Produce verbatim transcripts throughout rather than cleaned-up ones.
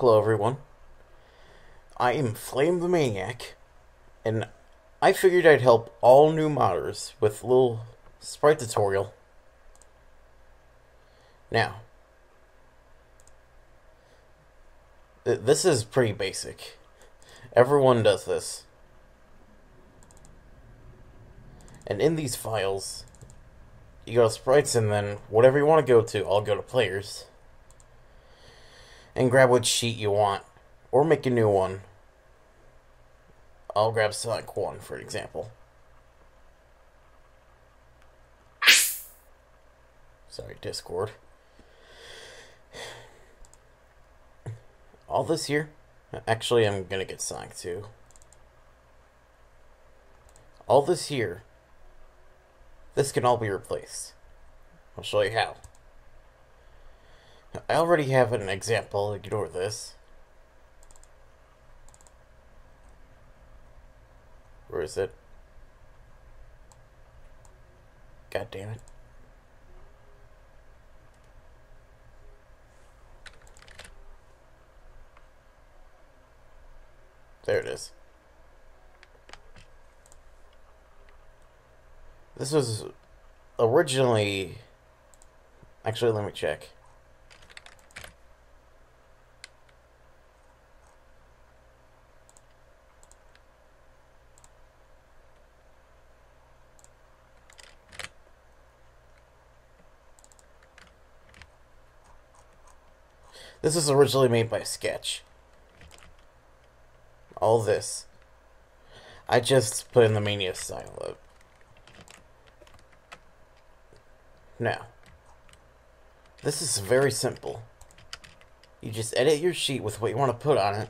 Hello everyone, I am Flame the Maniac, and I figured I'd help all new modders with a little sprite tutorial. Now, th this is pretty basic. Everyone does this. And in these files, you go to sprites and then whatever you want to go to, I'll go to players. And grab which sheet you want, or make a new one. I'll grab Sonic one, for example. Sorry, Discord. All this here? Actually, I'm gonna get Sonic two. All this here. This can all be replaced. I'll show you how. I already have an example, ignore this. Where is it? God damn it. There it is. This was originally... Actually, let me check. This was originally made by Sketch. All this. I just put in the Mania Silo. Now, this is very simple. You just edit your sheet with what you want to put on it,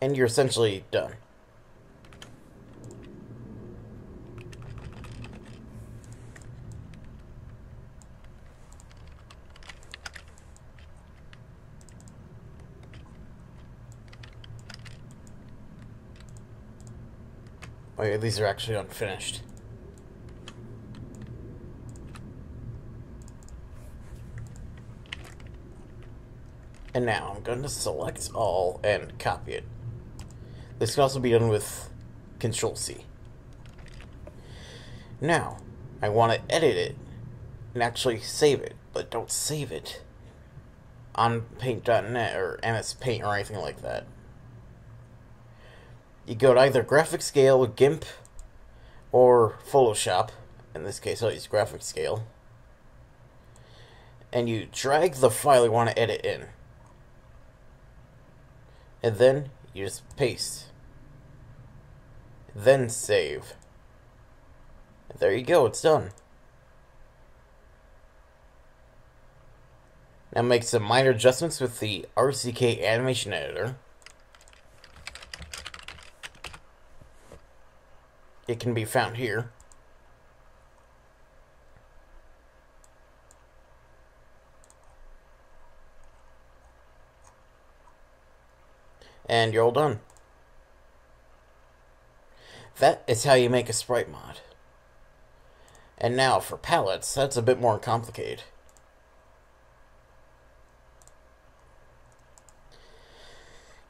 and you're essentially done. Oh yeah, these are actually unfinished. And now I'm going to select all and copy it. This can also be done with control C. Now, I want to edit it and actually save it, but don't save it on Paint dot net or M S Paint or anything like that. You go to either GraphicsGale, GIMP, or Photoshop. In this case, I'll use GraphicsGale. And you drag the file you want to edit in. And then you just paste. Then save. And there you go, it's done. Now make some minor adjustments with the R C K Animation Editor. It can be found here. And you're all done. That is how you make a sprite mod. And now for palettes, that's a bit more complicated.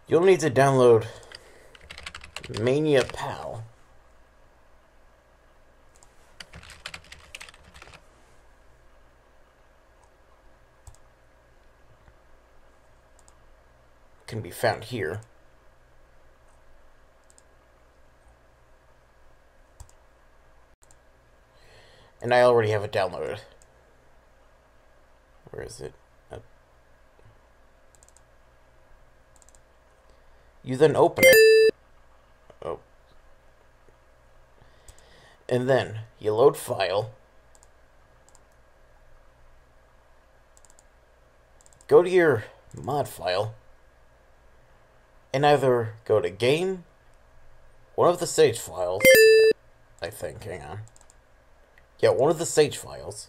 You'll need to download ManiaPal. Can be found here. And I already have it downloaded. Where is it? Oh. You then open it. Oh. And then you load file. Go to your mod file. And either go to game, one of the stage files, I think, hang on. Yeah, one of the stage files,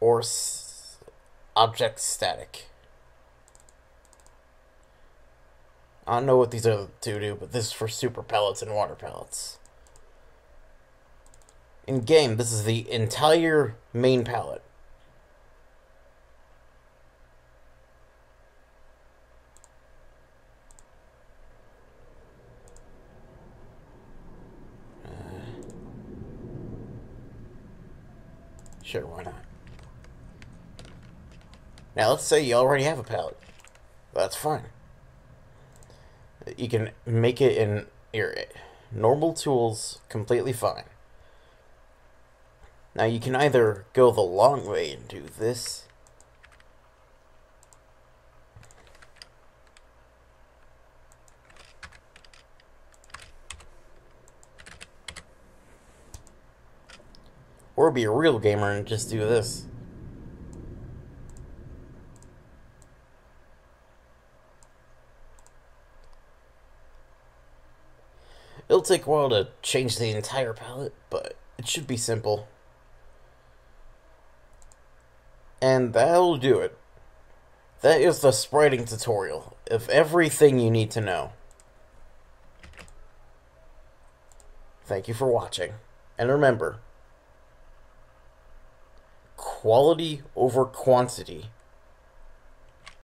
or s object static. I don't know what these other two do, but this is for super palettes and water palettes. In game, this is the entire main palette. Sure, why not? Now let's say you already have a palette. That's fine. You can make it in your normal tools completely fine. Now you can either go the long way and do this, or be a real gamer and just do this. It'll take a while to change the entire palette, but it should be simple. And that'll do it. That is the spriting tutorial of everything you need to know. Thank you for watching. And remember, quality over quantity.